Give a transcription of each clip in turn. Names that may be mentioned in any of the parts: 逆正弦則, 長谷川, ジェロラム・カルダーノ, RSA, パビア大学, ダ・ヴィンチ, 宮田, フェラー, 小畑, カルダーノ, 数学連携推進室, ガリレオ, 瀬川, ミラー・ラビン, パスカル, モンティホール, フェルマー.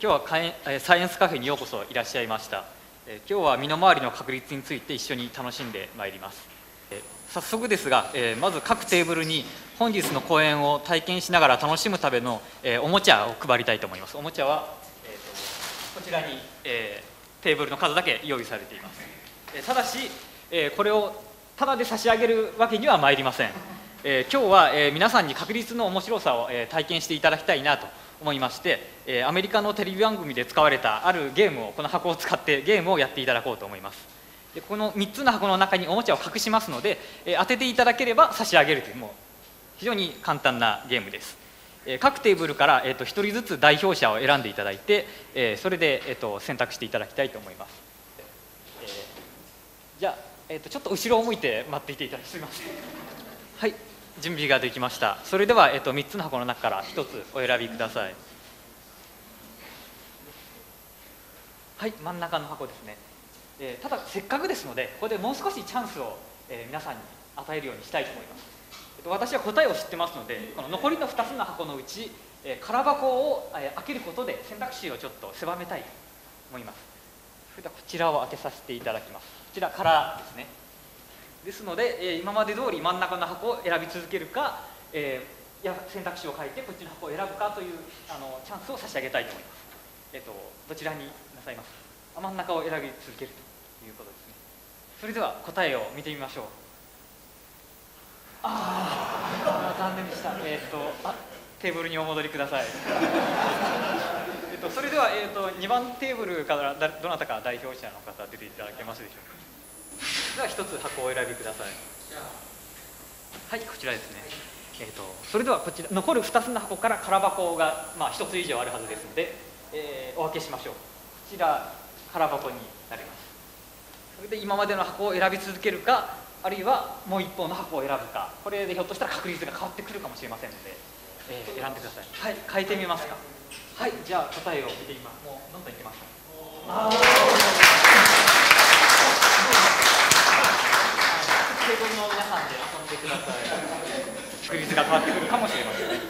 今日はサイエンスカフェにようこそいらっしゃいました。今日は身の回りの確率について一緒に楽しんでまいります。早速ですが、まず各テーブルに本日の講演を体験しながら楽しむためのおもちゃを配りたいと思います。おもちゃはこちらにテーブルの数だけ用意されています。ただしこれをただで差し上げるわけにはまいりません。今日は皆さんに確率の面白さを体験していただきたいなと思いまして、アメリカのテレビ番組で使われたあるゲームを、この箱を使ってゲームをやっていただこうと思います。でこの3つの箱の中におもちゃを隠しますので、当てていただければ差し上げるという、もう非常に簡単なゲームです。各テーブルから1人ずつ代表者を選んでいただいて、それで選択していただきたいと思います。じゃあちょっと後ろを向いて待っていていただき、すみません。はい、準備ができました。それでは3つの箱の中から1つお選びください。はい、真ん中の箱ですね。ただせっかくですので、ここでもう少しチャンスを皆さんに与えるようにしたいと思います。私は答えを知ってますので、この残りの2つの箱のうち空箱を開けることで選択肢をちょっと狭めたいと思います。それではこちらを開けさせていただきます。こちらからですね。ですので今まで通り真ん中の箱を選び続けるか、選択肢を変えてこっちの箱を選ぶかというチャンスを差し上げたいと思います。どちらになさいますか？真ん中を選び続けるということですね。それでは答えを見てみましょう。ああ、残念でした。テーブルにお戻りください。それでは2番テーブルからどなたか代表者の方出ていただけますでしょうか。では1つ箱を選びください。はい、こちらですね。それではこちら残る2つの箱から空箱が1つ以上あるはずですので、お分けしましょう。こちら空箱になります。それで今までの箱を選び続けるか、あるいはもう一方の箱を選ぶか、これでひょっとしたら確率が変わってくるかもしれませんので、選んでください。はい、変えてみますか。はい、じゃあ答えを見てみます。もうどんどんいきます。テーブルの皆さんで遊んでください。確率が変わってくるかもしれませんね。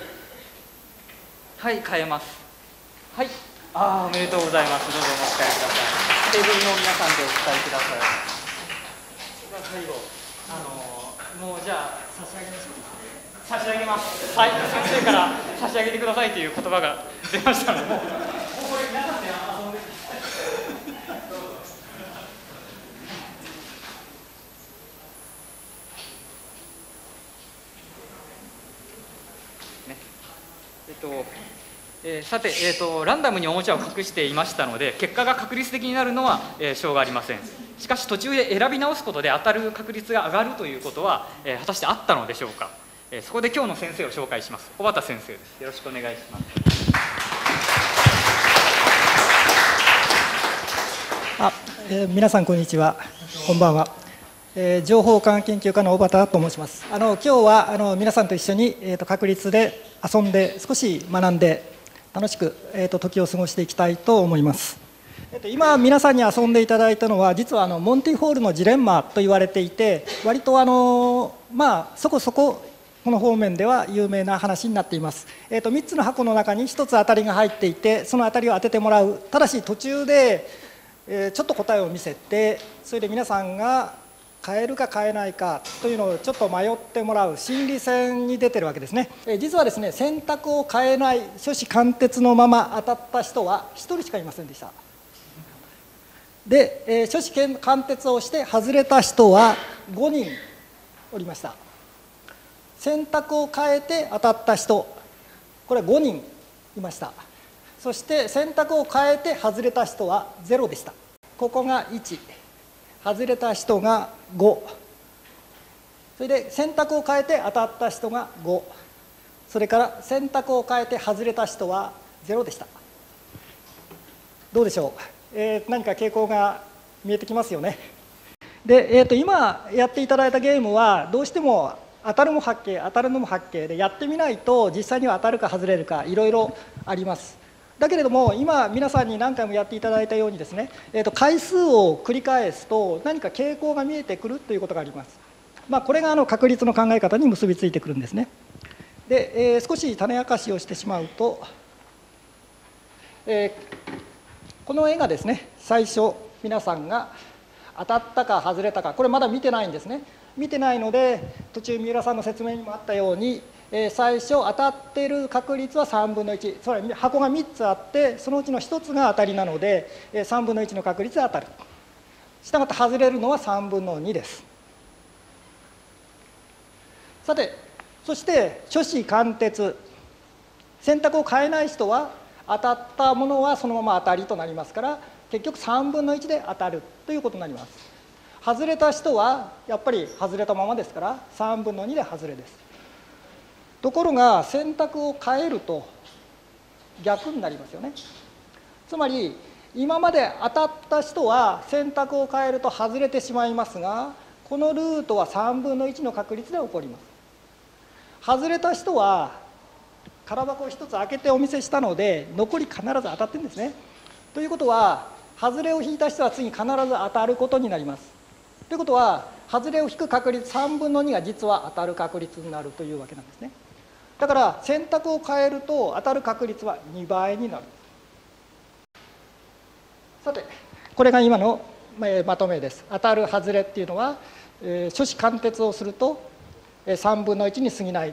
はい、変えます。はい、おめでとうございます。どうぞお持ち帰りください。テーブルの皆さんでお伝えください。では最後、もうじゃあ差し上げましょうか。差し上げます。はい、先生から差し上げてくださいという言葉が出ましたので、もうこれ皆さんで遊んでください。ね、さて、ランダムにおもちゃを隠していましたので、結果が確率的になるのは証がありません。しかし途中で選び直すことで当たる確率が上がるということは果たしてあったのでしょうか。そこで今日の先生を紹介します。小畑先生です。よろしくお願いします。皆さんこんにちは、こんばんは。情報科学研究科の小畑と申します。今日は皆さんと一緒に、確率で遊んで少し学んで楽しく、時を過ごしていきたいと思います。今皆さんに遊んでいただいたのは、実はモンティホールのジレンマと言われていて、割とそこそここの方面では有名な話になっています。3つの箱の中に1つ当たりが入っていて、その当たりを当ててもらう。ただし途中で、ちょっと答えを見せて、それで皆さんが変えるか変えないかというのをちょっと迷ってもらう心理戦に出てるわけですね。実はですね、選択を変えない、初志貫徹のまま当たった人は1人しかいませんでした。で、初志貫徹をして外れた人は5人おりました。選択を変えて当たった人、これは5人いました。そして選択を変えて外れた人は0でした。ここが1、外れた人が5、それで選択を変えて当たった人が5、それから選択を変えて外れた人は0でした。どうでしょう、何か傾向が見えてきますよね。で、今やっていただいたゲームは、どうしても当たるも八卦、当たるのも八卦で、やってみないと実際には当たるか外れるかいろいろあります。だけれども今皆さんに何回もやっていただいたようにですね、回数を繰り返すと何か傾向が見えてくるということがあります。これが確率の考え方に結びついてくるんですね。で、少し種明かしをしてしまうと、この絵がですね、最初皆さんが当たったか外れたか、これまだ見てないんですね。見てないので、途中三浦さんの説明にもあったように、最初当たっている確率は3分の1、つまり箱が3つあってそのうちの1つが当たりなので、3分の1の確率で当たる。したがって外れるのは3分の2です。さて、そして初子貫徹、選択を変えない人は当たったものはそのまま当たりとなりますから、結局3分の1で当たるということになります。外れた人はやっぱり外れたままですから3分の2で外れです。ところが選択を変えると逆になりますよね。つまり今まで当たった人は選択を変えると外れてしまいますが、このルートは3分の1の確率で起こります。外れた人は空箱を1つ開けてお見せしたので、残り必ず当たってるんですね。ということは、外れを引いた人は次必ず当たることになります。ということは、外れを引く確率3分の2が実は当たる確率になるというわけなんですね。だから選択を変えると当たる確率は2倍になる。さて、これが今のまとめです。当たる外れっていうのは、初子貫徹をすると3分の1に過ぎない。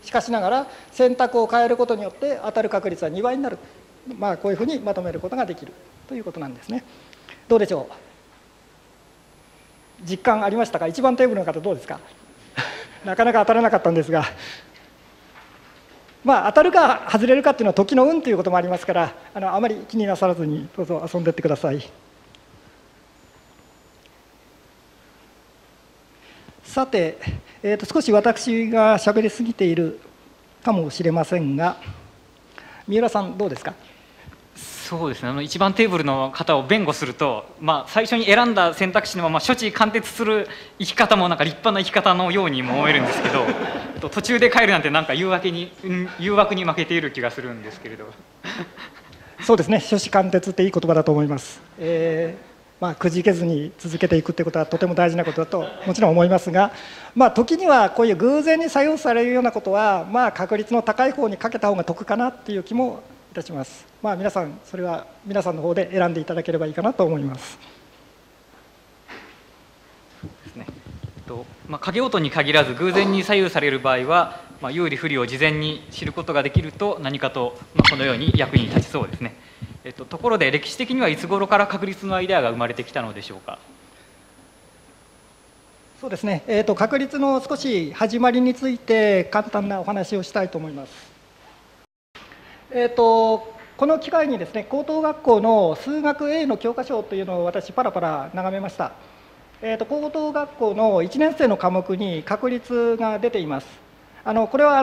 しかしながら選択を変えることによって当たる確率は2倍になる。まあこういうふうにまとめることができるということなんですね。どうでしょう。実感ありましたか。1番テーブルの方どうですか。なかなか当たらなかったんですが、まあ当たるか外れるかっていうのは時の運ということもありますから、あまり気になさらずにどうぞ遊んでってください。さて、少し私がしゃべりすぎているかもしれませんが、三浦さんどうですか。そうですね、1番テーブルの方を弁護すると、最初に選んだ選択肢のまま処置貫徹する生き方もなんか立派な生き方のようにも思えるんですけど途中で帰るなんてなんか誘惑に負けている気がするんですけれどそうですね、処置貫徹っていい言葉だと思います。くじけずに続けていくということはとても大事なことだともちろん思いますが、時にはこういう偶然に作用されるようなことは、確率の高い方にかけた方が得かなという気もいたします。皆さんそれは皆さんの方で選んでいただければいいかなと思います。掛け事に限らず偶然に左右される場合は、有利不利を事前に知ることができると何かと、このように役に立ちそうですね。ところで歴史的にはいつ頃から確率のアイデアが生まれてきたのでしょうか。そうですね、確率の少し始まりについて簡単なお話をしたいと思います。この機会にですね、高等学校の数学 A の教科書というのを私パラパラ眺めました。高等学校の1年生の科目に確率が出ています。これは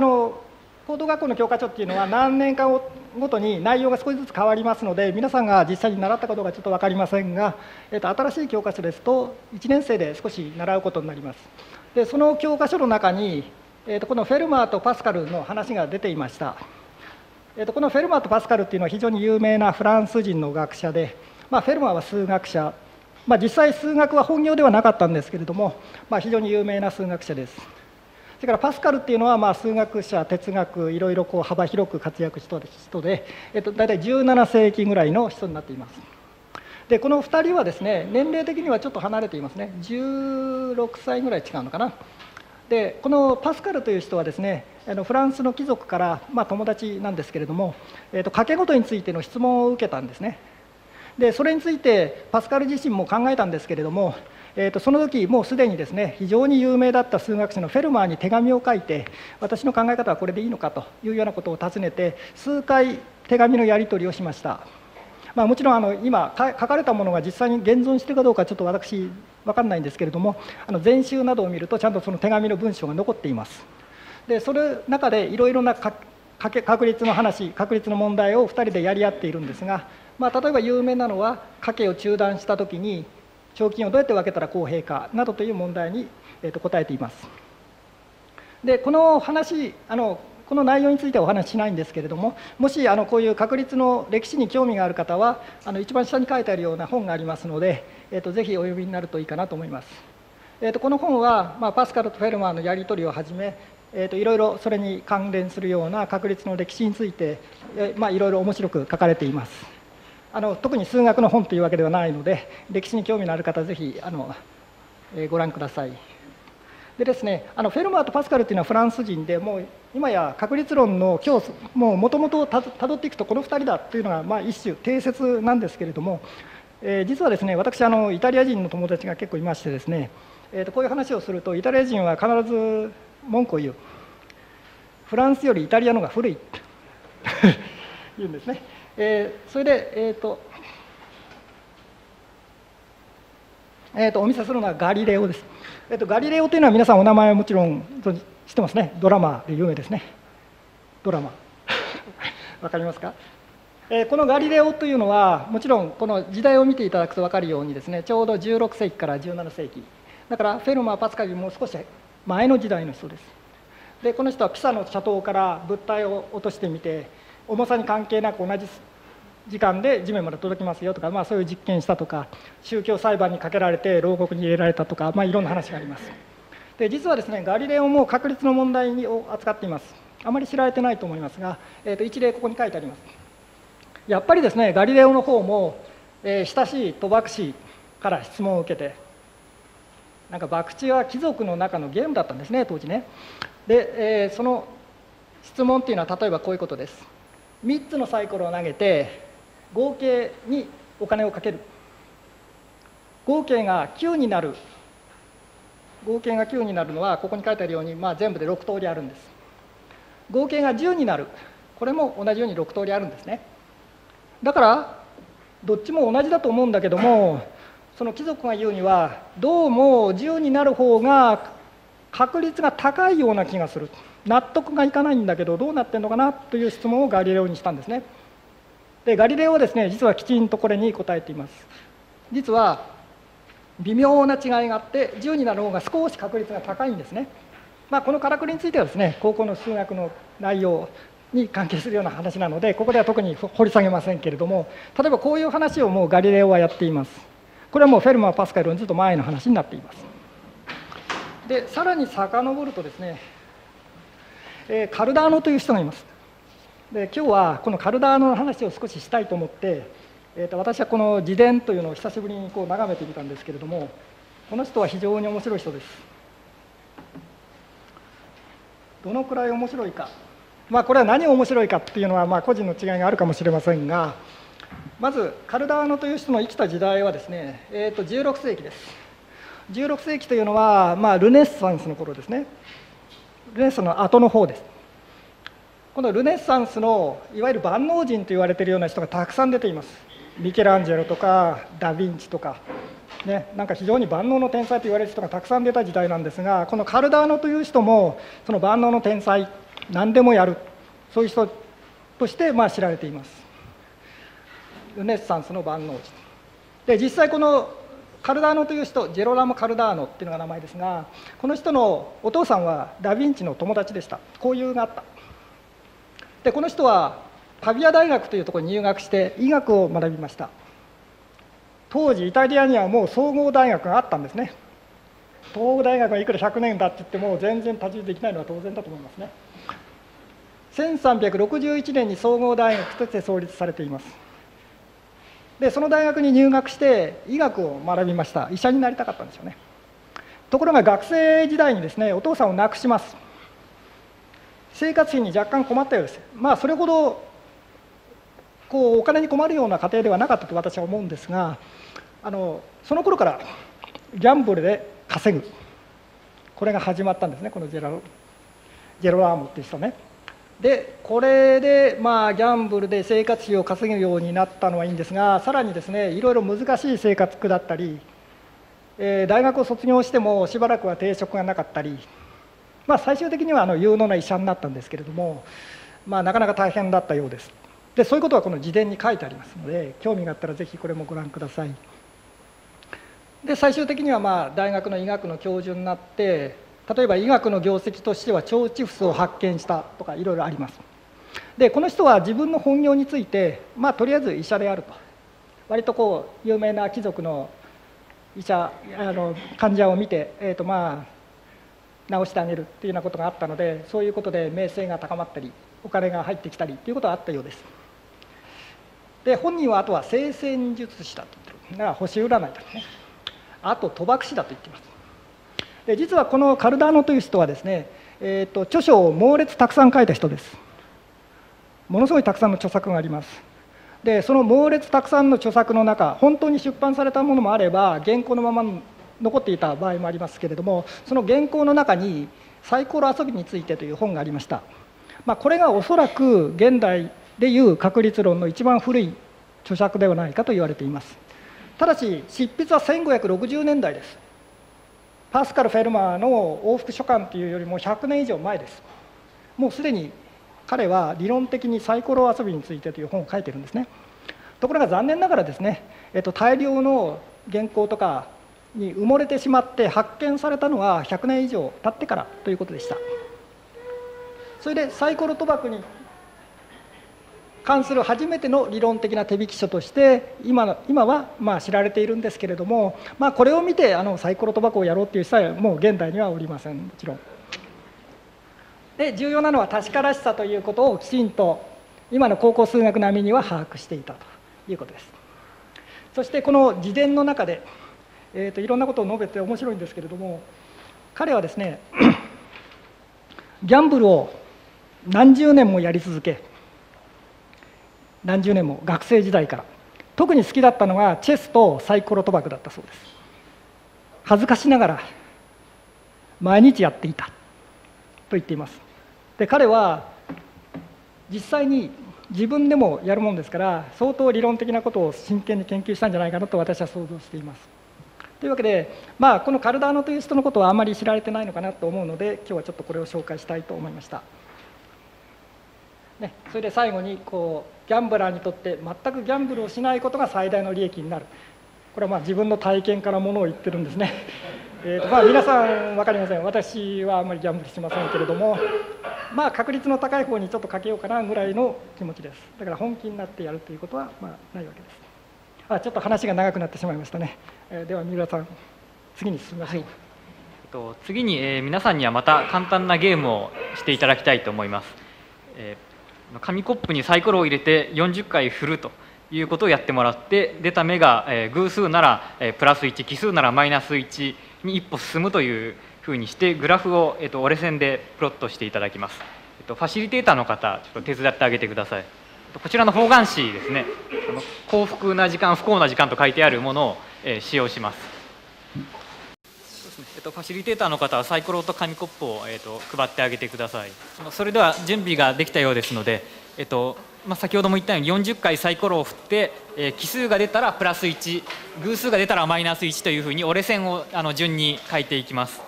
高等学校の教科書っていうのは何年間ごとに内容が少しずつ変わりますので、皆さんが実際に習ったことがちょっと分かりませんが、新しい教科書ですと1年生で少し習うことになります。でその教科書の中に、このフェルマーとパスカルの話が出ていました。このフェルマーとパスカルっていうのは非常に有名なフランス人の学者で、フェルマーは数学者、実際数学は本業ではなかったんですけれども、非常に有名な数学者です。それからパスカルっていうのは、数学者、哲学、いろいろこう幅広く活躍した人で、大体17世紀ぐらいの人になっています。でこの2人はですね、年齢的にはちょっと離れていますね。16歳ぐらい違うのかな。でこのパスカルという人はですね、フランスの貴族から、友達なんですけれども、掛け事についての質問を受けたんですね。でそれについてパスカル自身も考えたんですけれども、その時もうすでにですね、非常に有名だった数学者のフェルマーに手紙を書いて、私の考え方はこれでいいのかというようなことを尋ねて、数回手紙のやり取りをしました。もちろん今書かれたものが実際に現存しているかどうかちょっと私分かんないんですけれども、全集などを見るとちゃんとその手紙の文章が残っています。でその中でいろいろな確率の話、確率の問題を2人でやり合っているんですが、例えば有名なのは賭けを中断したときに賞金をどうやって分けたら公平かなどという問題に答えています。でこの内容についてはお話ししないんですけれども、もしこういう確率の歴史に興味がある方は、一番下に書いてあるような本がありますので、ぜひお読みになるといいかなと思います。この本は、パスカルとフェルマーのやり取りをはじめ、いろいろそれに関連するような確率の歴史について、いろいろ面白く書かれています。特に数学の本というわけではないので、歴史に興味のある方はぜひご覧ください。でですね、フェルマーとパスカルというのはフランス人で、もう今や確率論の教祖、もともとたどっていくとこの2人だというのが一種定説なんですけれども、実はですね、私イタリア人の友達が結構いましてですね、こういう話をするとイタリア人は必ず文句を言う。フランスよりイタリアの方が古いと言うんですね。それで、お見せするのはガリレオです。ガリレオというのは皆さんお名前はもちろん知ってますね。ドラマで有名ですね。ドラマわかりますか？このガリレオというのはもちろんこの時代を見ていただくと分かるようにですね、ちょうど16世紀から17世紀だからフェルマー・パスカルよりも少し前の時代の人です。でこの人はピサの斜塔から物体を落としてみて、重さに関係なく同じ時間で地面まで届きますよとか、そういう実験したとか、宗教裁判にかけられて牢獄に入れられたとか、いろんな話があります。で実はですね、ガリレオも確率の問題を扱っています。あまり知られてないと思いますが、一例ここに書いてあります。やっぱりですね、ガリレオの方も、親しい戸博士から質問を受けて、なんか博打は貴族の中のゲームだったんですね、当時ね。で、その質問っていうのは例えばこういうことです。3つのサイコロを投げて合計にお金をかける。合計が9になる。合計が9になるのはここに書いてあるように、全部で6通りあるんです。合計が10になる。これも同じように6通りあるんですね。だからどっちも同じだと思うんだけども、その貴族が言うにはどうも10になる方が確率が高いような気がする。納得がいかないんだけどどうなってんのかなという質問をガリレオにしたんですね。でガリレオはですね、実はきちんとこれに答えています。実は微妙な違いがあって、10になる方が少し確率が高いんですね。このからくりについてはですね、高校の数学の内容に関係するような話なので、ここでは特に掘り下げませんけれども、例えばこういう話をもうガリレオはやっています。これはもうフェルマー・パスカルのずっと前の話になっています。でさらに遡るとですね、カルダーノという人がいます。で今日はこのカルダーノの話を少ししたいと思って、私はこの自伝というのを久しぶりにこう眺めてみたんですけれども、この人は非常に面白い人です。どのくらい面白いか、これは何が面白いかっていうのは個人の違いがあるかもしれませんが、まずカルダーノという人の生きた時代はですね、16世紀です。16世紀というのは、ルネッサンスの頃ですね。ルネッサンスの後の方です。このルネッサンスのいわゆる万能人と言われているような人がたくさん出ています。ミケランジェロとかダ・ヴィンチとか、なんか非常に万能の天才と言われる人がたくさん出た時代なんですが、このカルダーノという人もその万能の天才、何でもやる、そういう人として知られています。ルネッサンスの万能人で、実際このカルダーノという人、ジェロラム・カルダーノっていうのが名前ですが、この人のお父さんはダ・ヴィンチの友達でした。交友があった。でこの人はパビア大学というところに入学して医学を学びました。当時イタリアにはもう総合大学があったんですね。東欧大学がいくら100年だって言っても全然立ち入りできないのは当然だと思いますね。1361年に総合大学として創立されています。でその大学に入学して医学を学びました。医者になりたかったんですよね。ところが学生時代にですね、お父さんを亡くします。生活費に若干困ったようです。それほどお金に困るような家庭ではなかったと私は思うんですが、その頃からギャンブルで稼ぐ、これが始まったんですね、このジェロラームっていう人ね。でこれでギャンブルで生活費を稼ぐようになったのはいいんですが、さらにですね、いろいろ難しい生活苦だったり、大学を卒業してもしばらくは定職がなかったり、最終的には有能な医者になったんですけれども、なかなか大変だったようです。でそういうことはこの自伝に書いてありますので、興味があったらぜひこれもご覧ください。で最終的には大学の医学の教授になって、例えば医学の業績としては腸チフスを発見したとか、いろいろあります。でこの人は自分の本業について、とりあえず医者であると、割と有名な貴族の医者患者を見て、直してあげるっていうようなことがあったので、そういうことで名声が高まったりお金が入ってきたりということはあったようです。で本人はあとは聖戦術師だと言ってる。だから星占いだね。あと賭博師だと言っています。で実はこのカルダーノという人はですね、著書を猛烈たくさん書いた人です。ものすごいたくさんの著作があります。でその猛烈たくさんの著作の中、本当に出版されたものもあれば原稿のまま残っていた場合もありますけれども、その原稿の中に「サイコロ遊びについて」という本がありました。これがおそらく現代でいう確率論の一番古い著作ではないかと言われています。ただし執筆は1560年代です。パスカル・フェルマーの往復書簡というよりも100年以上前です。もうすでに彼は理論的にサイコロ遊びについてという本を書いてるんですね。ところが残念ながらですね、大量の原稿とかに埋もれてしまって発見されたのは100年以上経ってからということでした。それでサイコロ賭博に関する初めての理論的な手引き書として今は知られているんですけれども、これを見てサイコロ賭博をやろうという人はもう現代にはおりません。もちろんで重要なのは確からしさということをきちんと今の高校数学並みには把握していたということです。そしてこの自伝の中で、いろんなことを述べて面白いんですけれども、彼はですねギャンブルを何十年もやり続け、何十年も学生時代から特に好きだったのがチェスとサイコロ賭博だったそうです。恥ずかしながら毎日やっていたと言っています。で彼は実際に自分でもやるもんですから、相当理論的なことを真剣に研究したんじゃないかなと私は想像しています。というわけで、このカルダーノという人のことはあまり知られてないのかなと思うので、今日はちょっとこれを紹介したいと思いました。それで最後にギャンブラーにとって全くギャンブルをしないことが最大の利益になる。これは自分の体験からものを言ってるんですね。皆さん分かりません。私はあんまりギャンブルしませんけれども、確率の高い方にちょっとかけようかなぐらいの気持ちです。だから本気になってやるということはないわけです。ちょっと話が長くなってしまいましたね。では三浦さん、次に進みましょう。次に皆さんにはまた簡単なゲームをしていただきたいと思います。紙コップにサイコロを入れて40回振るということをやってもらって、出た目が偶数ならプラス1、奇数ならマイナス1に一歩進むというふうにしてグラフを折れ線でプロットしていただきます。ファシリテーターの方、ちょっと手伝ってあげてください。こちらの方眼紙ですね、幸福な時間、不幸な時間と書いてあるものを使用します。ファシリテーターの方はサイコロと紙コップを配ってあげてください。それでは準備ができたようですので、先ほども言ったように40回サイコロを振って、奇数が出たらプラス1、偶数が出たらマイナス1というふうに折れ線を順に書いていきます。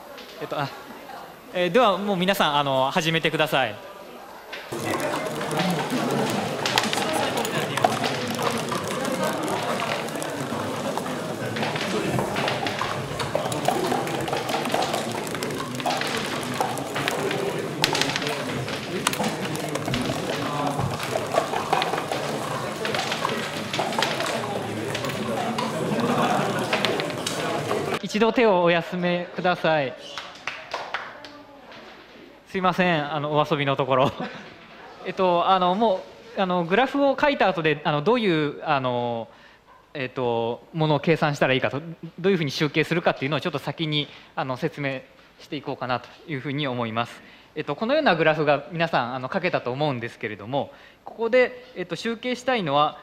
ではもう皆さん始めてください。一度手をお休めください。すいません、お遊びのところもうグラフを書いた後でどういうものを計算したらいいかと、どういうふうに集計するかっていうのをちょっと先に説明していこうかなというふうに思います。このようなグラフが皆さん書けたと思うんですけれども、ここで集計したいのは、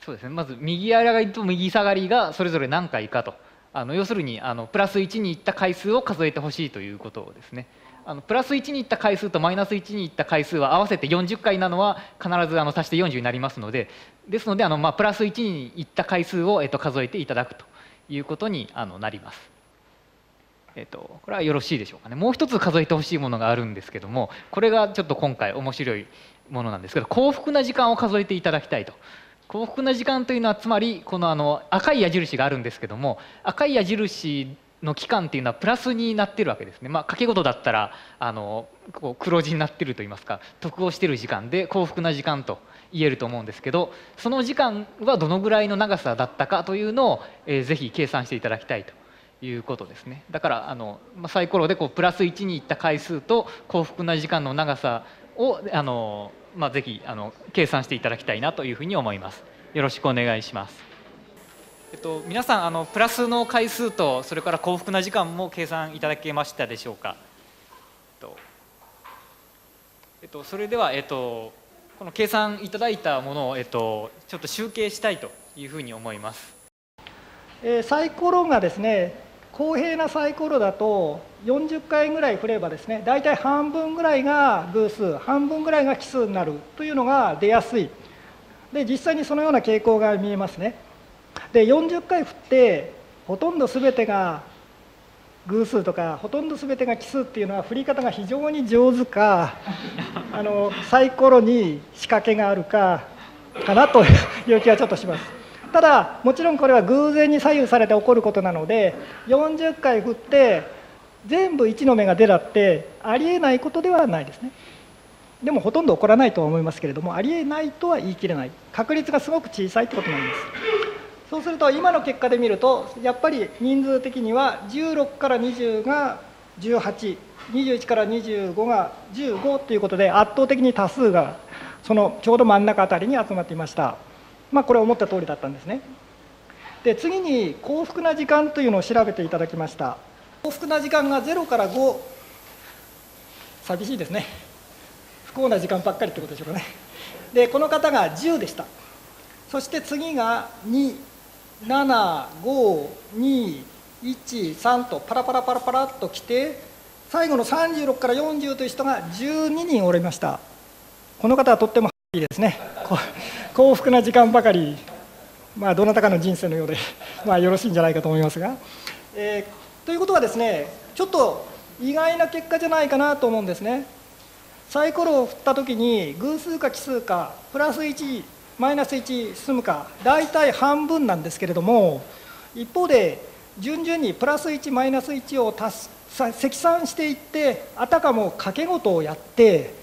そうですね、まず右上がりと右下がりがそれぞれ何回かと、要するにプラス1に行った回数を数えてほしいということですね。プラス1に行った回数とマイナス1に行った回数は合わせて40回なのは必ず足して40になりますので、ですのでプラス1に行った回数を数えていただくということになります。これはよろしいでしょうかね。もう一つ数えてほしいものがあるんですけども、これがちょっと今回面白いものなんですけど、幸福な時間を数えていただきたいと。幸福な時間というのはつまりこの赤い矢印があるんですけども、赤い矢印の期間というのはプラスになっているわけですね。掛け事だったら黒字になっているといいますか、得をしている時間で幸福な時間と言えると思うんですけど、その時間はどのぐらいの長さだったかというのをぜひ計算していただきたいということですね。だからサイコロでこうプラス1にいった回数と幸福な時間の長さをぜひ計算していただきたいなというふうに思います。よろしくお願いします。皆さんプラスの回数とそれから幸福な時間も計算いただけましたでしょうか。それでは、この計算いただいたものを、ちょっと集計したいというふうに思います。サイコロがですね、公平なサイコロだと40回ぐらい振ればですね、大体半分ぐらいが偶数、半分ぐらいが奇数になるというのが出やすい。で、実際にそのような傾向が見えますね。で、40回振ってほとんど全てが偶数とかほとんど全てが奇数っていうのは振り方が非常に上手かサイコロに仕掛けがあるかかなという気はちょっとします。ただもちろんこれは偶然に左右されて起こることなので、40回振って全部1の目が出たってありえないことではないですね。でもほとんど起こらないとは思いますけれども、ありえないとは言い切れない、確率がすごく小さいってことになります。そうすると今の結果で見ると、やっぱり人数的には16から20が18、21から25が15ということで、圧倒的に多数がそのちょうど真ん中あたりに集まっていました。まあこれ思った通りだったんですね。で、次に幸福な時間というのを調べていただきました。幸福な時間が0から5、寂しいですね、不幸な時間ばっかりってことでしょうかね。で、この方が10でした。そして次が2、7、5、2、1、3とパラパラパラパラっときて、最後の36から40という人が12人おりました。この方はとってもハッピーですね。幸福な時間ばかり、まあどなたかの人生のようでまあよろしいんじゃないかと思いますが、ということはですね、ちょっと意外な結果じゃないかなと思うんですね。サイコロを振った時に偶数か奇数かプラス1マイナス1進むか、大体半分なんですけれども、一方で順々にプラス1マイナス1を積算していって、あたかも掛け事をやって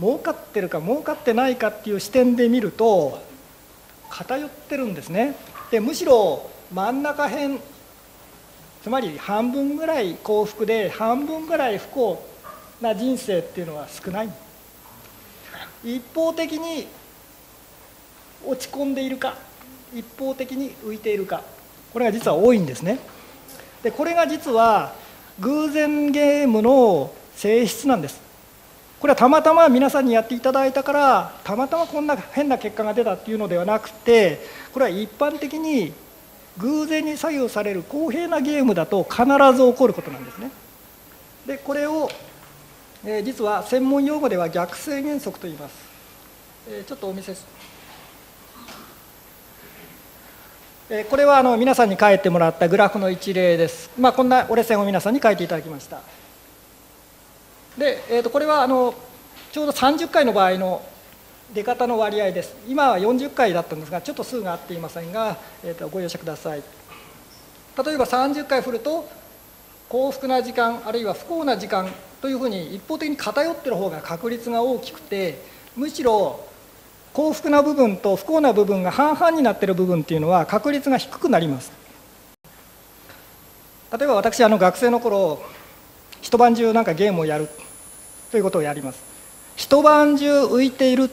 儲かってるか儲かってないかっていう視点で見ると偏ってるんですね。で、むしろ真ん中辺、つまり半分ぐらい幸福で半分ぐらい不幸な人生っていうのは少ない。一方的に落ち込んでいるか一方的に浮いているか、これが実は多いんですね。で、これが実は偶然ゲームの性質なんです。これはたまたま皆さんにやっていただいたから、たまたまこんな変な結果が出たっていうのではなくて、これは一般的に偶然に左右される公平なゲームだと必ず起こることなんですね。で、これを、実は専門用語では逆性原則と言います。ちょっとお見せします。これは皆さんに書いてもらったグラフの一例です。まあ、こんな折れ線を皆さんに書いていただきました。で、これはちょうど30回の場合の出方の割合です。今は40回だったんですが、ちょっと数が合っていませんが、ご容赦ください。例えば30回振ると、幸福な時間あるいは不幸な時間というふうに一方的に偏ってる方が確率が大きくて、むしろ幸福な部分と不幸な部分が半々になっている部分っていうのは確率が低くなります。例えば私学生の頃、一晩中なんかゲームをやるということをやります。一晩中浮いている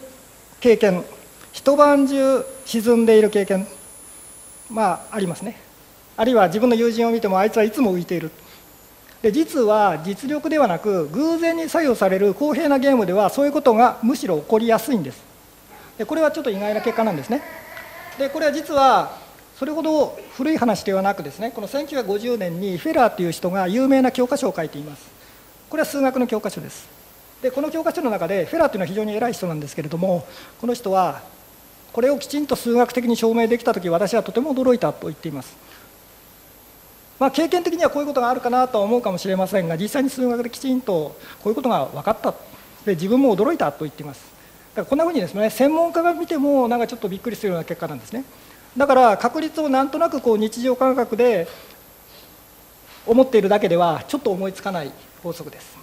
経験、一晩中沈んでいる経験、まあありますね。あるいは自分の友人を見てもあいつはいつも浮いている。で、実は実力ではなく偶然に左右される公平なゲームではそういうことがむしろ起こりやすいんです。これはちょっと意外な結果なんですね。で、これは実はそれほど古い話ではなくですね、この1950年にフェラーという人が有名な教科書を書いています。これは数学の教科書です。で、この教科書の中でフェラーというのは非常に偉い人なんですけれども、この人はこれをきちんと数学的に証明できた時、私はとても驚いたと言っています。まあ、経験的にはこういうことがあるかなとは思うかもしれませんが、実際に数学できちんとこういうことが分かった、で自分も驚いたと言っています。だからこんなふうにですね、専門家が見てもなんかちょっとびっくりするような結果なんですね。だから確率をなんとなくこう日常感覚で思っているだけではちょっと思いつかない法則です。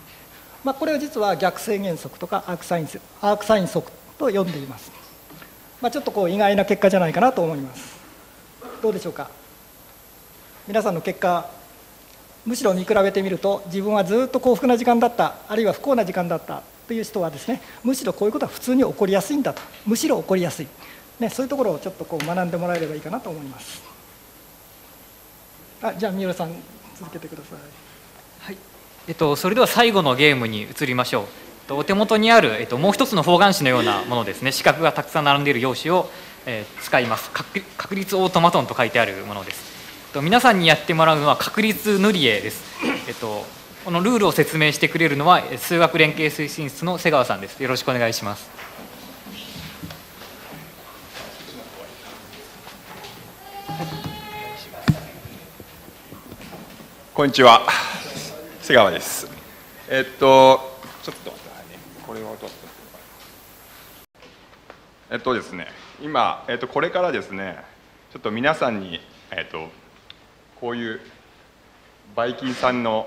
まあ、これを実は逆性原則とかアークサイン則と呼んでいます。まあ、ちょっとこう意外な結果じゃないかなと思います。どうでしょうか、皆さんの結果むしろ見比べてみると、自分はずっと幸福な時間だった、あるいは不幸な時間だったという人はですね、むしろこういうことは普通に起こりやすいんだと、むしろ起こりやすい、ね、そういうところをちょっとこう学んでもらえればいいかなと思います。あ、じゃあ三浦さん続けてください。はい、それでは最後のゲームに移りましょう。お手元にある、もう一つの方眼紙のようなものですね、四角がたくさん並んでいる用紙を、使います。確率オートマトンと書いてあるものです。皆さんにやってもらうのは確率塗り絵です。このルールを説明してくれるのは数学連携推進室の瀬川さんです。よろしくお願いします。こんにちは、瀬川です。ちょっと待って、これを取って、ですね、今、これからですね、ちょっと皆さんにこういうバイキンさんの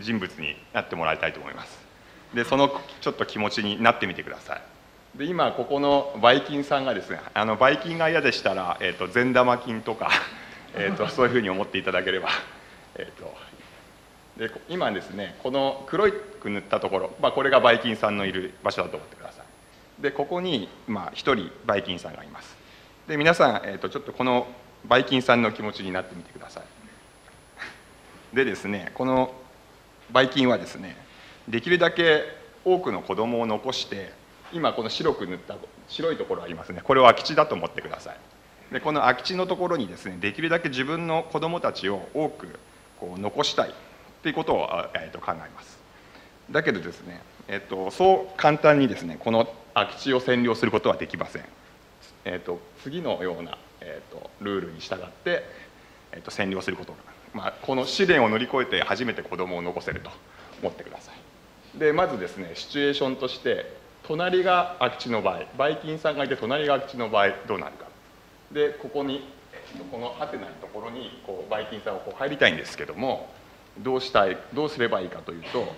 人物になってもらいたいと思います。でそのちょっと気持ちになってみてください。で今ここのバイキンさんがですね、バイキンが嫌でしたら善玉菌とかそういうふうに思っていただければで今ですね、この黒く塗ったところ、これがバイキンさんのいる場所だと思ってください。でここに1人バイキンさんがいます。で皆さんちょっとこのバイキンさんの気持ちになってみてください。でですね、このバイキンはですね、できるだけ多くの子供を残して、今この白く塗った白いところありますね、これを空き地だと思ってください。でこの空き地のところにですね、できるだけ自分の子供たちを多くこう残したいということを考えます。だけどですね、そう簡単にですね、この空き地を占領することはできません。次のようなルールに従って、占領することが、この試練を乗り越えて初めて子供を残せると思ってください。でまずですね、シチュエーションとして、隣が空き地の場合、バイキンさんがいて隣が空き地の場合どうなるか。でここに、このハテナのところにこうバイキンさんをこう入りたいんですけども、どうすればいいかというと、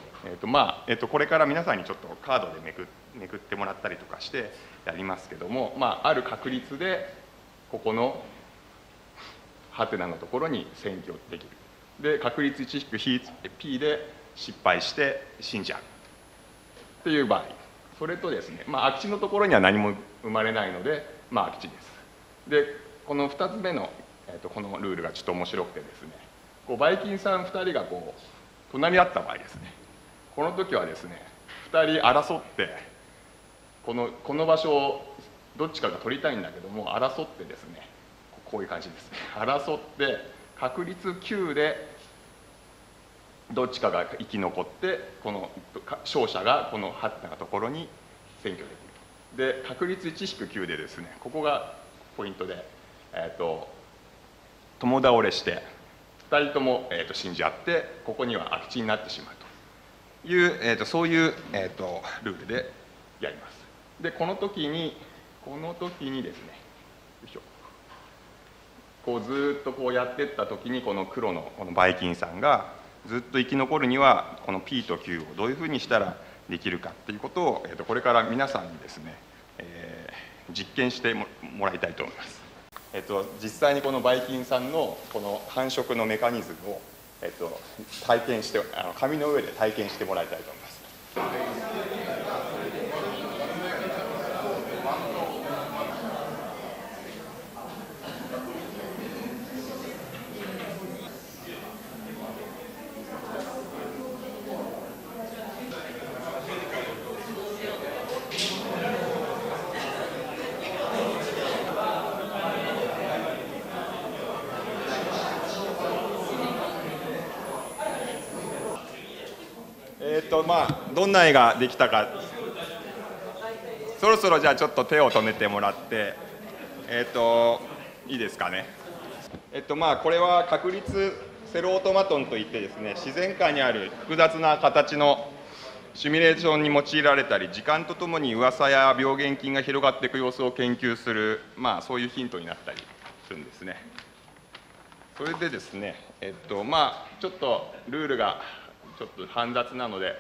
これから皆さんにちょっとカードでめくってもらったりとかしてやりますけども、ある確率でここのハテナのところに選挙できる。で確率 1-P で失敗して死んじゃうっていう場合、それとですね、空き地のところには何も生まれないので、空き地です。でこの2つ目の、このルールがちょっと面白くてですね、バイキンさん2人がこう隣り合った場合ですね、この時はですね、2人争ってこの場所をどっちかが取りたいんだけども、争ってですね、こういう感じですね、争って確率9でどっちかが生き残って、この勝者がこのハテナのところに選挙できると。で確率 1-9 でですね、ここがポイントで、共倒れして2人とも、死んじゃって、ここには空き地になってしまうという、そういう、ルールでやります。でこの時にですね、こうずっとこうやっていった時に、この黒のこのバイキンさんがずっと生き残るには、この P と Q をどういうふうにしたらできるかっていうことを、これから皆さんにですね、実験してもらいたいと思います。実際にこのバイキンさんのこの繁殖のメカニズムを、体験して、紙の上で体験してもらいたいと思います。どんな絵ができたか、そろそろじゃあちょっと手を止めてもらって、いいですかね。これは確率セルオートマトンといってですね、自然界にある複雑な形のシミュレーションに用いられたり、時間とともに噂や病原菌が広がっていく様子を研究する、そういうヒントになったりするんですね。それでですね、ちょっとルールがちょっと煩雑なので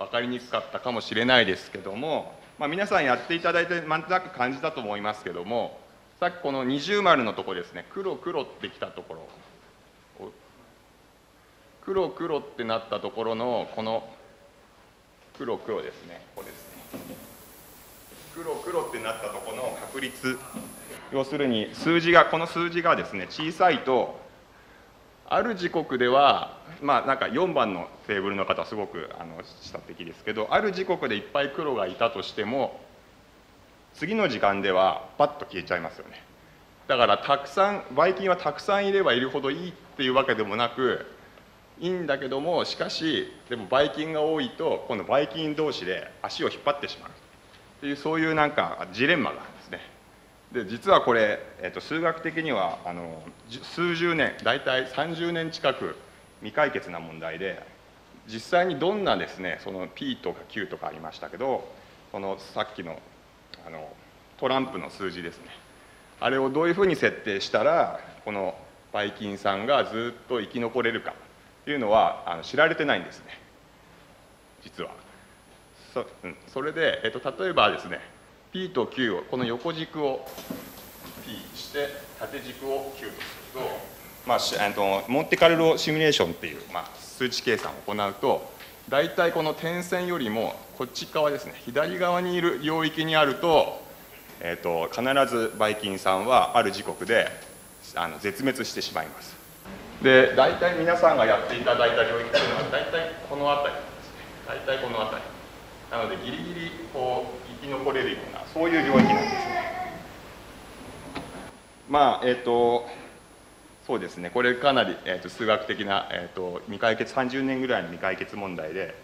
分かりにくかったかもしれないですけども、皆さんやっていただいてなんとなく感じたと思いますけども、さっきこの二重丸のところですね、黒黒ってきたところを黒黒ってなったところのこの黒黒ですね、ここですね、黒黒ってなったところの確率、要するに数字が、この数字がですね小さいと、ある時刻では、まあなんか4番のテーブルの方はすごく下的ですけど、ある時刻でいっぱい黒がいたとしても次の時間ではパッと消えちゃいますよね。だからたくさんばい菌はたくさんいればいるほどいいっていうわけでもなくいいんだけども、しかしでもばい菌が多いと今度ばい菌同士で足を引っ張ってしまうっていう、そういうなんかジレンマがあるんですね。で実はこれ、数学的には数十年、大体30年近く未解決な問題で、実際にどんなですねその P とか Q とかありましたけど、このさっきのトランプの数字ですね、あれをどういうふうに設定したらこのばい菌さんがずっと生き残れるかというのは知られてないんですね、実は。それで、例えばですね P と Q をこの横軸を P して縦軸を Q とすると、モンテカルロシミュレーションっていう、数値計算を行うと、大体この点線よりもこっち側ですね、左側にいる領域にあると、必ずばい菌さんはある時刻で絶滅してしまいます。で大体皆さんがやっていただいた領域というのは大体この辺りですね、大体この辺りなのでギリギリこう生き残れるようなそういう領域なんですね。そうですね、これかなり、数学的な、未解決、30年ぐらいの未解決問題で、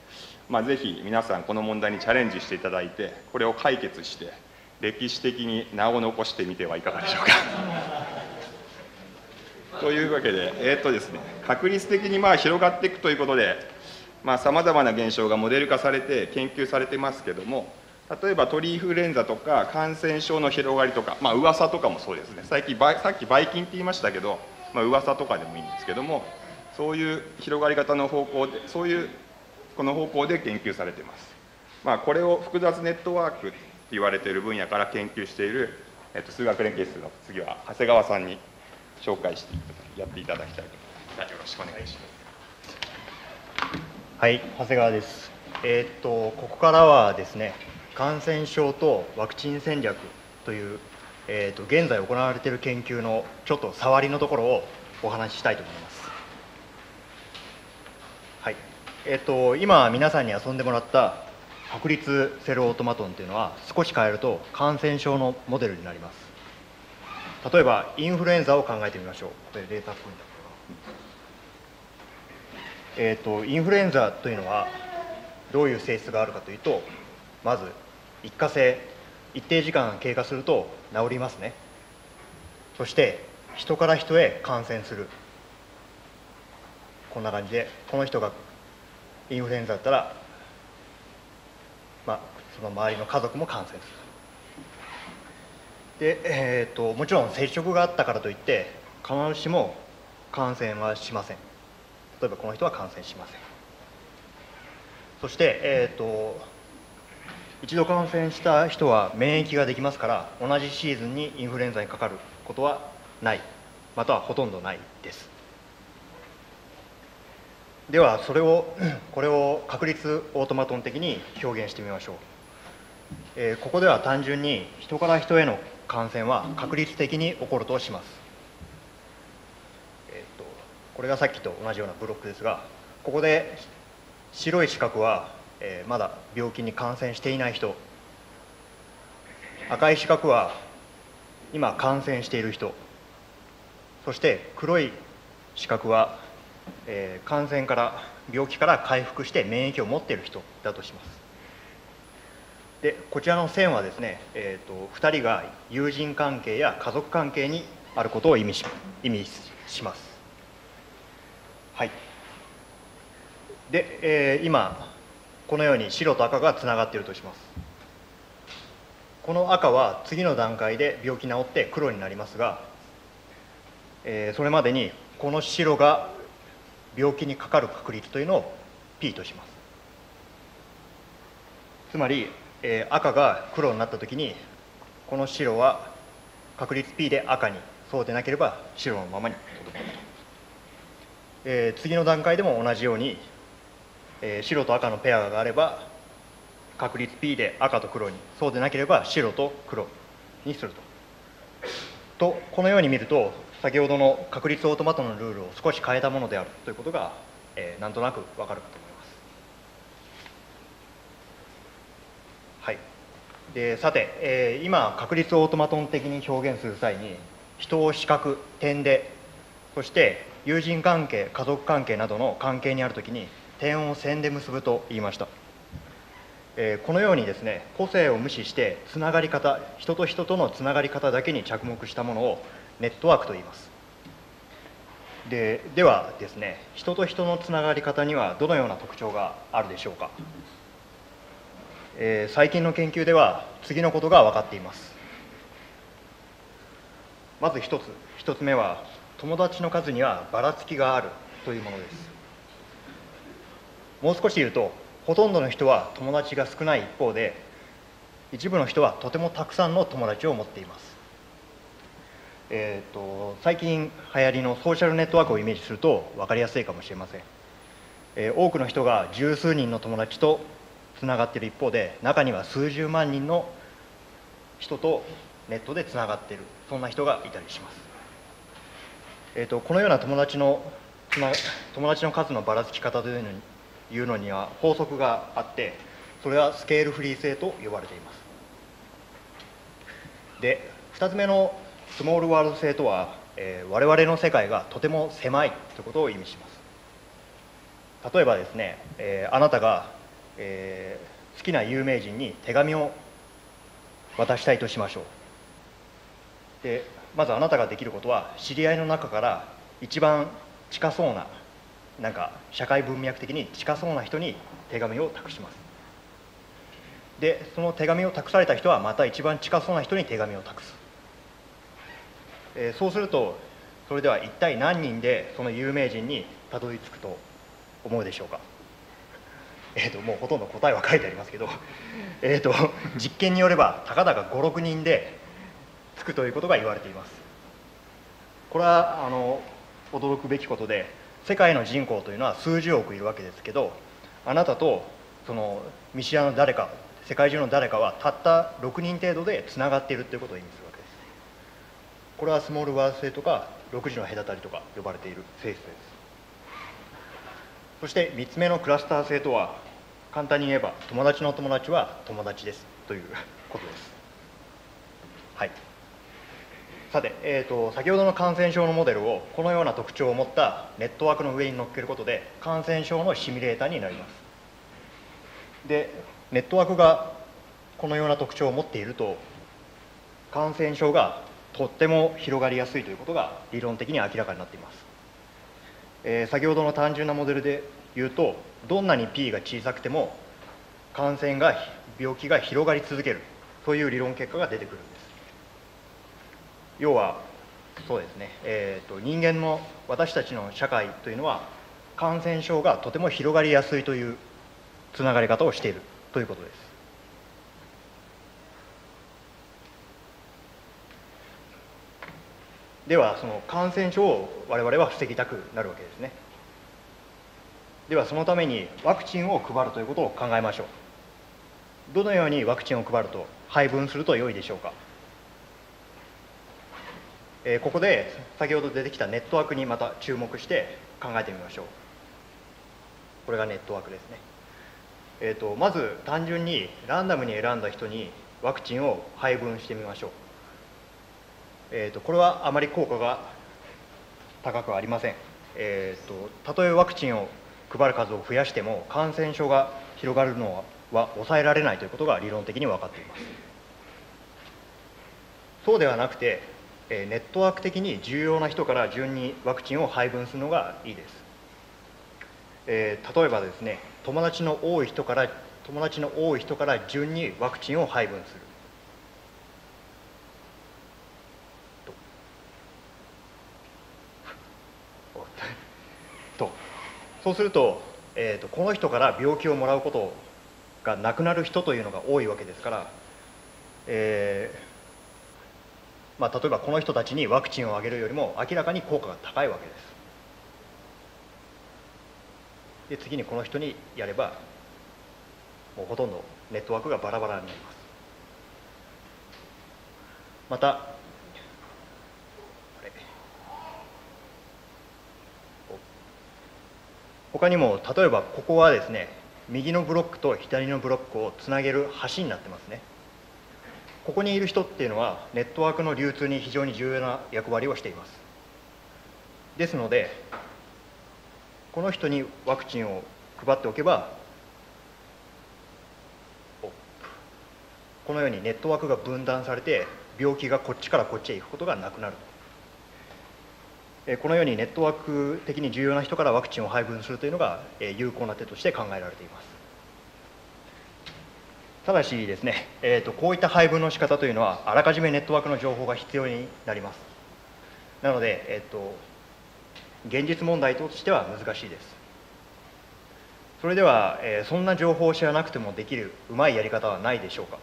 ぜひ皆さんこの問題にチャレンジしていただいて、これを解決して歴史的に名を残してみてはいかがでしょうか。というわけで、ですね、確率的に広がっていくということで、さまざまな現象がモデル化されて研究されてますけども、例えば鳥インフルエンザとか感染症の広がりとか、噂とかもそうですね。最近さっきばい菌って言いましたけど、噂とかでもいいんですけども、そういう広がり方の方向で、そういうこの方向で研究されています。これを複雑ネットワークって言われている分野から研究している、数学連携室の次は長谷川さんに紹介してやっていただきたいと思います。よろしくお願いします。はい、長谷川です。ここからはですね、感染症とワクチン戦略という現在行われている研究のちょっと触りのところをお話ししたいと思います。はい、今皆さんに遊んでもらった確率セルオートマトンというのは少し変えると感染症のモデルになります。例えばインフルエンザを考えてみましょう。これデータっぽいんだけど、インフルエンザというのはどういう性質があるかというと、まず一過性、一定時間経過すると治りますね。そして人から人へ感染する。こんな感じで、この人がインフルエンザだったら、その周りの家族も感染する。で、もちろん接触があったからといって必ずしも感染はしません。例えばこの人は感染しません。そして、一度感染した人は免疫ができますから、同じシーズンにインフルエンザにかかることはない、またはほとんどないです。ではこれを確率オートマトン的に表現してみましょう。ここでは単純に人から人への感染は確率的に起こるとします。これがさっきと同じようなブロックですが、ここで白い四角はまだ病気に感染していない人、赤い四角は今感染している人、そして黒い四角は、感染から病気から回復して免疫を持っている人だとします。でこちらの線はですね、2人が友人関係や家族関係にあることを意味します。はい。で、今このように白と赤がつながっているとします。この赤は次の段階で病気治って黒になりますが、それまでにこの白が病気にかかる確率というのを P とします。つまり、赤が黒になったときにこの白は確率 P で赤に、そうでなければ白のままにとどまる。次の段階でも同じように、白と赤のペアがあれば確率 P で赤と黒に、そうでなければ白と黒にすると、このように見ると先ほどの確率オートマトのルールを少し変えたものであるということが、なんとなく分かるかと思います。はい、でさて、今確率オートマトン的に表現する際に人を視覚、点で、そして友人関係、家族関係などの関係にあるときに点を線で結ぶと言いました。このようにですね、個性を無視してつながり方、人と人とのつながり方だけに着目したものをネットワークと言います。ではですね、人と人のつながり方にはどのような特徴があるでしょうか。最近の研究では次のことが分かっています。まず1つ目は、友達の数にはばらつきがあるというものです。もう少し言うと、ほとんどの人は友達が少ない一方で、一部の人はとてもたくさんの友達を持っています。最近流行りのソーシャルネットワークをイメージすると分かりやすいかもしれません。多くの人が十数人の友達とつながっている一方で、中には数十万人の人とネットでつながっている、そんな人がいたりします。このような友達の数のばらつき方というのには法則があって、それはスケールフリー性と呼ばれています。で、2つ目のスモールワールド性とは、我々の世界がとても狭いということを意味します。例えばですね、あなたが好きな有名人に手紙を渡したいとしましょう。で、まずあなたができることは、知り合いの中から一番近そうな、なんか社会文脈的に近そうな人に手紙を託します。で、その手紙を託された人はまた一番近そうな人に手紙を託す。そうすると、それでは一体何人でその有名人にたどり着くと思うでしょうか。もうほとんど答えは書いてありますけど、実験によればたかだか5、6人でつくということが言われています。これは驚くべきことで、世界の人口というのは数十億いるわけですけど、あなたとその見知らぬ誰か、世界中の誰かはたった6人程度でつながっているということを意味するわけです。これはスモールワールド性とか6次の隔たりとか呼ばれている性質です。そして3つ目のクラスター性とは、簡単に言えば友達の友達は友達ですということです。はい、さて、先ほどの感染症のモデルをこのような特徴を持ったネットワークの上に乗っけることで、感染症のシミュレーターになります。で、ネットワークがこのような特徴を持っていると、感染症がとっても広がりやすいということが理論的に明らかになっています。先ほどの単純なモデルで言うと、どんなに P が小さくても感染が、病気が広がり続けるという理論結果が出てくるんです。要はそうですね、人間の、私たちの社会というのは感染症がとても広がりやすいというつながり方をしているということです。では、その感染症を我々は防ぎたくなるわけですね。では、そのためにワクチンを配るということを考えましょう。どのようにワクチンを配ると、配分すると良いでしょうか。ここで先ほど出てきたネットワークにまた注目して考えてみましょう。これがネットワークですね。まず単純にランダムに選んだ人にワクチンを配分してみましょう。これはあまり効果が高くありません。たとえワクチンを配る数を増やしても、感染症が広がるのは抑えられないということが理論的に分かっています。そうではなくて、ネットワーク的に重要な人から順にワクチンを配分するのがいいです。例えばですね、友達の多い人から順にワクチンを配分する。そうすると、この人から病気をもらうことがなくなる人というのが多いわけですから、例えばこの人たちにワクチンをあげるよりも明らかに効果が高いわけです。で次にこの人にやればもうほとんどネットワークがバラバラになります。また他にも例えばここはですね、右のブロックと左のブロックをつなげる橋になってますね。ここにいる人っていうのはネットワークの流通に非常に重要な役割をしています。ですのでこの人にワクチンを配っておけばこのようにネットワークが分断されて病気がこっちからこっちへ行くことがなくなる。このようにネットワーク的に重要な人からワクチンを配分するというのが有効な手として考えられています。ただしですね、こういった配分の仕方というのはあらかじめネットワークの情報が必要になります。なので、現実問題としては難しいです。それでは、そんな情報を知らなくてもできるうまいやり方はないでしょうか。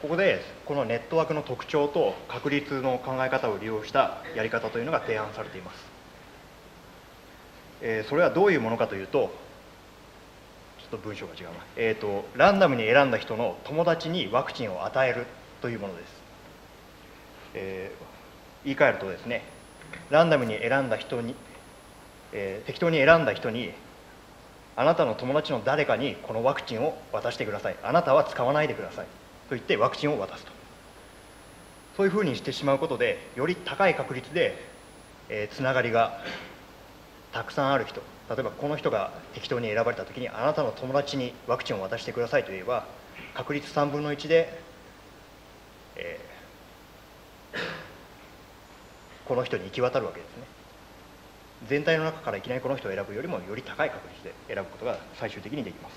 ここでこのネットワークの特徴と確率の考え方を利用したやり方というのが提案されています。それはどういうものかというと、ちょっと文章が違うな、ランダムに選んだ人の友達にワクチンを与えるというものです。言い換えるとですね、ランダムに選んだ人に、適当に選んだ人に、あなたの友達の誰かにこのワクチンを渡してください、あなたは使わないでくださいと言ってワクチンを渡すと。そういうふうにしてしまうことで、より高い確率で、つながりがたくさんある人、例えばこの人が適当に選ばれたときに、あなたの友達にワクチンを渡してくださいと言えば、確率3分の1で、この人に行き渡るわけですね。全体の中からいきなりこの人を選ぶよりも、より高い確率で選ぶことが最終的にできます。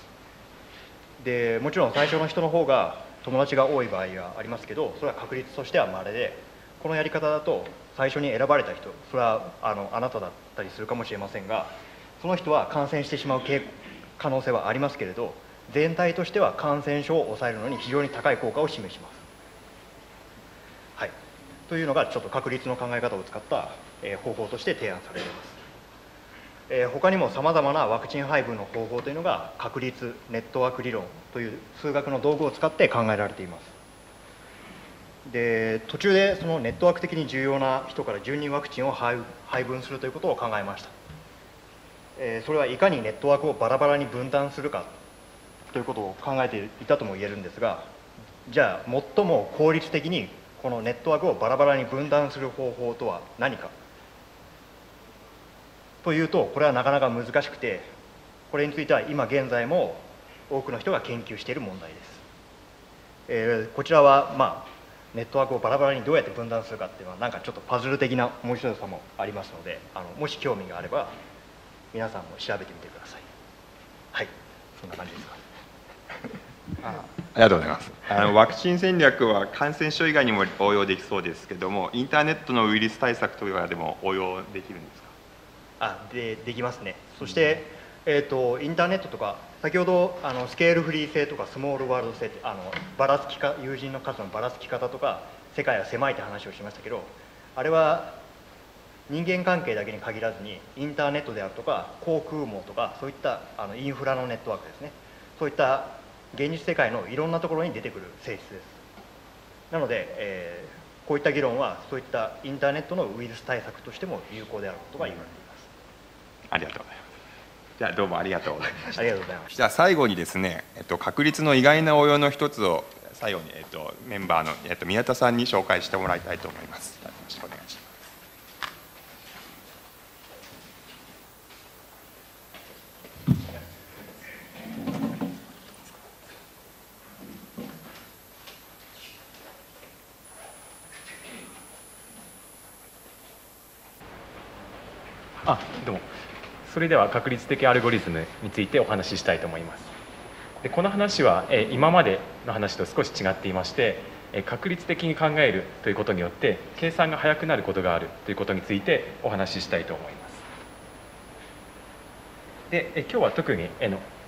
でもちろん最初の人の方が友達が多い場合がありますけど、それは確率としては稀で、このやり方だと最初に選ばれた人、それはあなただったりするかもしれませんが、その人は感染してしまう可能性はありますけれど、全体としては感染症を抑えるのに非常に高い効果を示します。はい、というのがちょっと確率の考え方を使った方法として提案されています。他にもさまざまなワクチン配分の方法というのが確率、ネットワーク理論という数学の道具を使って考えられています。で途中でそのネットワーク的に重要な人から順にワクチンを配分するということを考えました。それはいかにネットワークをバラバラに分断するかということを考えていたとも言えるんですが、じゃあ最も効率的にこのネットワークをバラバラに分断する方法とは何かというと、これはなかなか難しくて、これについては今現在も多くの人が研究している問題です。こちらは、ネットワークをバラバラにどうやって分断するかっていうのは、なんかちょっとパズル的な面白さもありますので、もし興味があれば皆さんも調べてみてください。はい、そんな感じですか。ありがとうございます。ワクチン戦略は感染症以外にも応用できそうですけども、インターネットのウイルス対策とかでも応用できるんですか。できますね。そして、インターネットとか、先ほどスケールフリー性とかスモールワールド性、ばらつきか、友人の数のばらつき方とか、世界は狭いって話をしましたけど、あれは人間関係だけに限らずに、インターネットであるとか航空網とか、そういったインフラのネットワークですね、そういった現実世界のいろんなところに出てくる性質です。なので、こういった議論はそういったインターネットのウイルス対策としても有効であることが言われています。ありがとうございます。じゃあどうもありがとうございました。ありがとうございました。じゃあ最後にですね、確率の意外な応用の一つを最後に、メンバーの、宮田さんに紹介してもらいたいと思います。よろしくお願いします。どうも。それでは確率的アルゴリズムについてお話ししたいと思います。でこの話は今までの話と少し違っていまして、確率的に考えるということによって計算が速くなることがあるということについてお話ししたいと思います。で今日は特に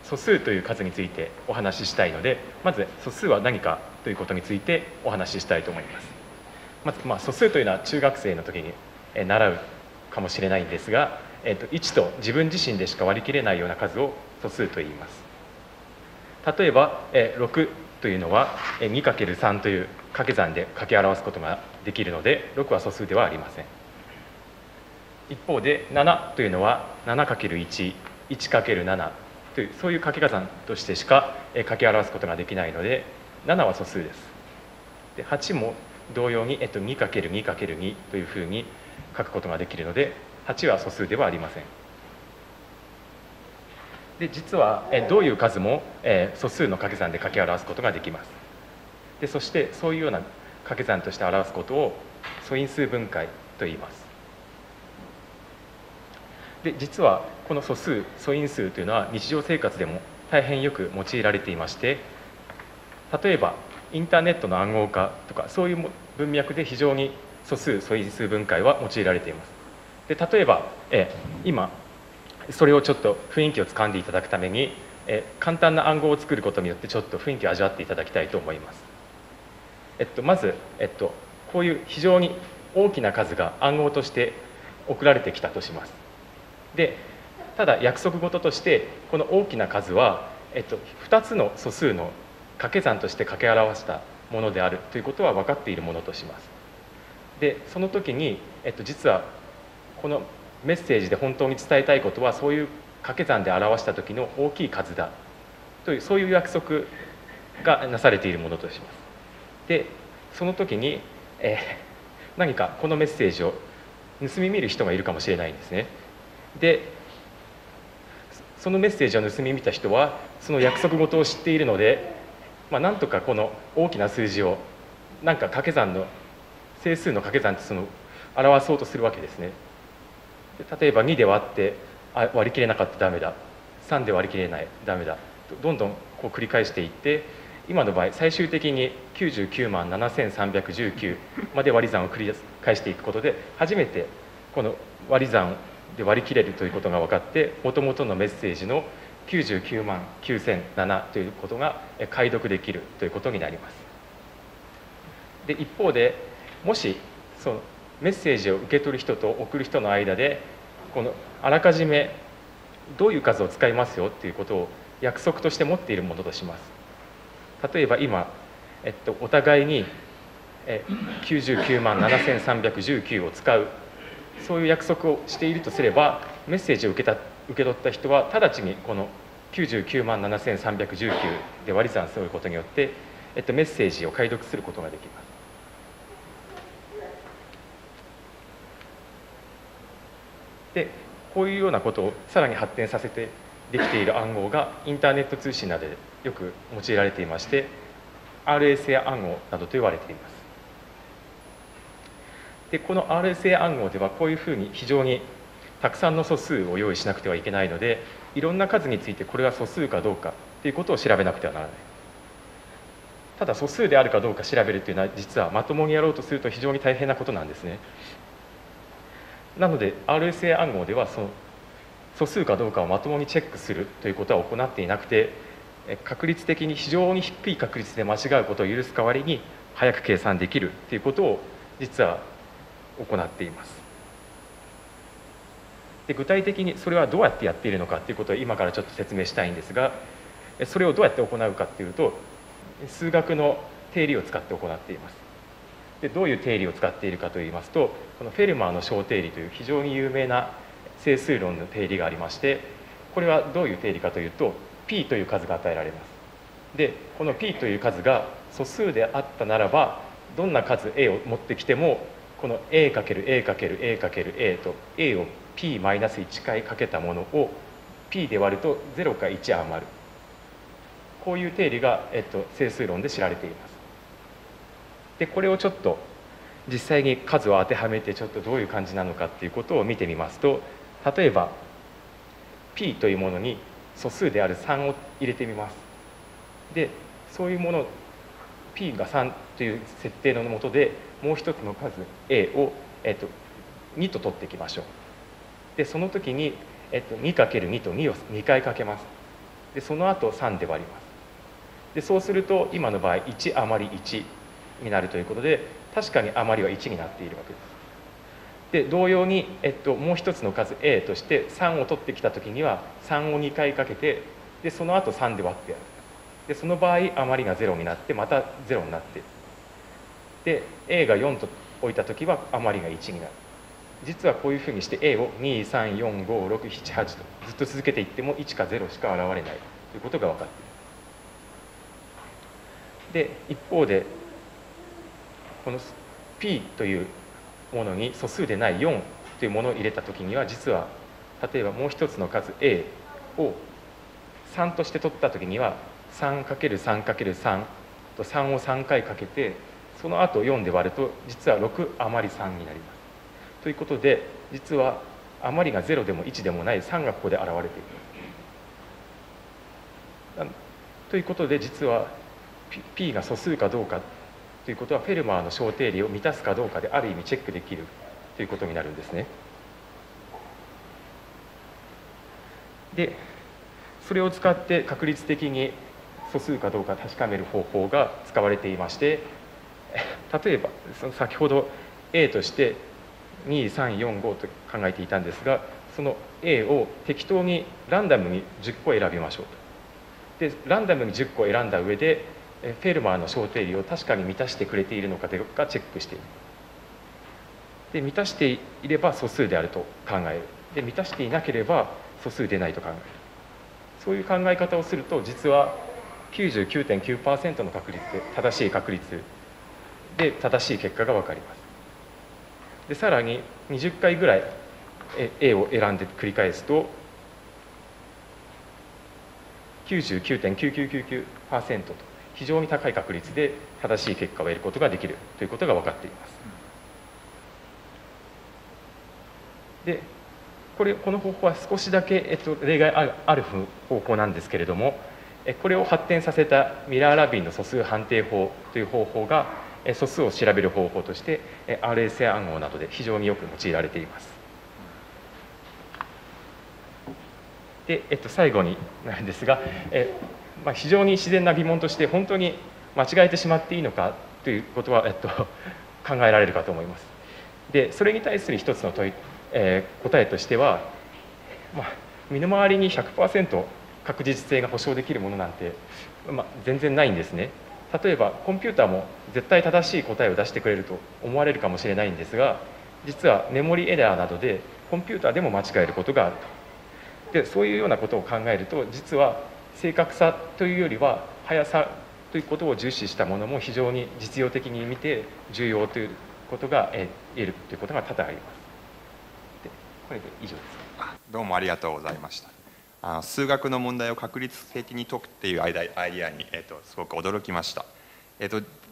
素数という数についてお話ししたいので、まず素数は何かということについてお話ししたいと思います。まず素数というのは中学生の時に習うかもしれないんですが、1と自分自身でしか割り切れないような数を素数と言います。例えば6というのは 2×3 という掛け算で掛け表すことができるので、6は素数ではありません。一方で7というのは 7×1、1×7 というそういう掛け算としてしか掛け表すことができないので、7は素数です。で8も同様に 2×2×2 というふうに書くことができるので、8は素数ではありません。で実はどういう数も素数の掛け算で掛け表すことができます。でそしてそういうような掛け算として表すことを素因数分解と言います。で実はこの素数、素因数というのは日常生活でも大変よく用いられていまして、例えばインターネットの暗号化とかそういう文脈で非常に素数、素因数分解は用いられています。で例えば今それをちょっと雰囲気をつかんでいただくために簡単な暗号を作ることによってちょっと雰囲気を味わっていただきたいと思います。まずこういう非常に大きな数が暗号として送られてきたとします。でただ約束事としてこの大きな数は2つの素数の掛け算として掛け表したものであるということは分かっているものとします。でその時に実はこのメッセージで本当に伝えたいことはそういう掛け算で表した時の大きい数だというそういう約束がなされているものとします。でその時に、何かこのメッセージを盗み見る人がいるかもしれないんですね。でそのメッセージを盗み見た人はその約束事を知っているので、なんとかこの大きな数字をなんか掛け算の整数の掛け算とその表そうとするわけですね。例えば2で割って割り切れなかったらダメだ、3で割り切れないダメだとどんどんこう繰り返していって、今の場合最終的に99万7319まで割り算を繰り返していくことで初めてこの割り算で割り切れるということが分かって、もともとのメッセージの99万9007ということが解読できるということになります。で一方でもしそのメッセージを受け取る人と送る人の間でこのあらかじめどういう数を使いますよということを約束として持っているものとします。例えば今、お互いに99万7319を使うそういう約束をしているとすれば、メッセージを受け取った人は直ちにこの99万7319で割り算することによって、メッセージを解読することができます。でこういうようなことをさらに発展させてできている暗号がインターネット通信などでよく用いられていまして RSA 暗号などと言われています。でこの RSA 暗号ではこういうふうに非常にたくさんの素数を用意しなくてはいけないので、いろんな数についてこれは素数かどうかということを調べなくてはならない。ただ素数であるかどうか調べるというのは実はまともにやろうとすると非常に大変なことなんですね。なので RSA 暗号ではその素数かどうかをまともにチェックするということは行っていなくて、確率的に非常に低い確率で間違うことを許す代わりに早く計算できるということを実は行っています。で具体的にそれはどうやってやっているのかということを今からちょっと説明したいんですが、それをどうやって行うかというと数学の定理を使って行っています。でどういう定理を使っているかといいますと、このフェルマーの小定理という非常に有名な整数論の定理がありまして、これはどういう定理かというと P という数が与えられます。でこの P という数が素数であったならば、どんな数 A を持ってきてもこの A×A×A×A と A を P−1 回かけたものを P で割ると0か1余る、こういう定理が整数論で知られています。でこれをちょっと実際に数を当てはめてちょっとどういう感じなのかっていうことを見てみますと、例えば P というものに素数である3を入れてみます。でそういうもの P が3という設定のもとでもう一つの数 A を、2と取っていきましょう。でその時に、2×2 と2を2回かけます。でその後3で割ります。でそうすると今の場合1余り1になるということで、確かに余りは1になっているわけです。で同様に、もう一つの数 A として3を取ってきた時には3を2回かけて、でその後3で割ってやる。でその場合余りが0になってまた0になってで A が4と置いた時は余りが1になる。実はこういうふうにして A を2345678とずっと続けていっても1か0しか現れないということが分かっている。で一方でこの P というものに素数でない4というものを入れた時には実は例えばもう一つの数 A を3として取った時には3×3×3 と3を3回かけてその後4で割ると実は6余り3になります。ということで実は余りが0でも1でもない3がここで現れているということで実は P が素数かどうかということはフェルマーの小定理を満たすかどうかである意味チェックできるということになるんですね。でそれを使って確率的に素数かどうか確かめる方法が使われていまして、例えばその先ほど A として2345と考えていたんですが、その A を適当にランダムに10個選びましょうと。でランダムに10個選んだ上でフェルマーの小定理を確かに満たしてくれているのかどうかチェックしている。で満たしていれば素数であると考える。で満たしていなければ素数でないと考える。そういう考え方をすると実は99.9% の確率で正しい確率で正しい結果が分かります。でさらに20回ぐらい A を選んで繰り返すと 99.9999% と非常に高い確率で正しい結果を得ることができるということが分かっています。でこの方法は少しだけ、例外ある方法なんですけれども、これを発展させたミラー・ラビンの素数判定法という方法が素数を調べる方法として、RSA 暗号などで非常によく用いられています。で、最後になるんですが、非常に自然な疑問として、本当に間違えてしまっていいのかということは、考えられるかと思います。で、それに対する一つの問い、答えとしては、身の回りに 100% 確実性が保証できるものなんて、全然ないんですね。例えばコンピューターも絶対正しい答えを出してくれると思われるかもしれないんですが、実はメモリエラーなどでコンピューターでも間違えることがあると。でそういうようなことを考えると、実は正確さというよりは速さということを重視したものも非常に実用的に見て重要ということが言えるということが多々あります。でこれで以上です。どうもありがとうございました。数学の問題を確率的に解くっていうアイデアに、すごく驚きました。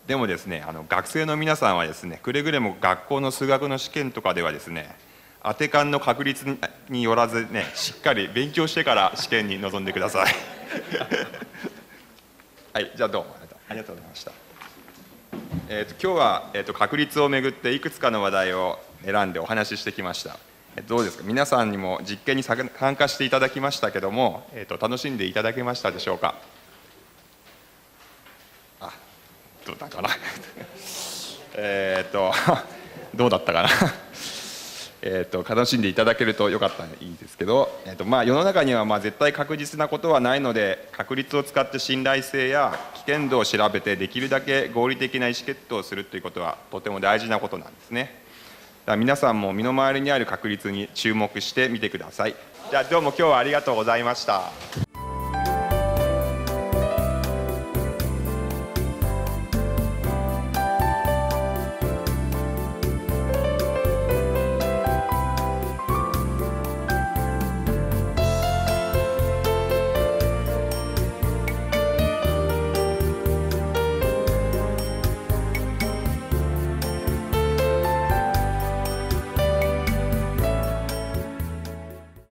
でもですね、学生の皆さんはですね、くれぐれも学校の数学の試験とかではですね、当て勘の確率によらずね、しっかり勉強してから試験に臨んでください。はい、じゃあどうもありがとうございました。今日は、確率をめぐっていくつかの話題を選んでお話ししてきました。どうですか、皆さんにも実験に参加していただきましたけども、楽しんでいただけましたでしょうか。あ、どうだかなどうだったかな楽しんでいただけるとよかったらいいですけど、世の中には絶対確実なことはないので、確率を使って信頼性や危険度を調べてできるだけ合理的な意思決定をするということはとても大事なことなんですね。皆さんも身の回りにある確率に注目してみてください。じゃあどうも今日はありがとうございました。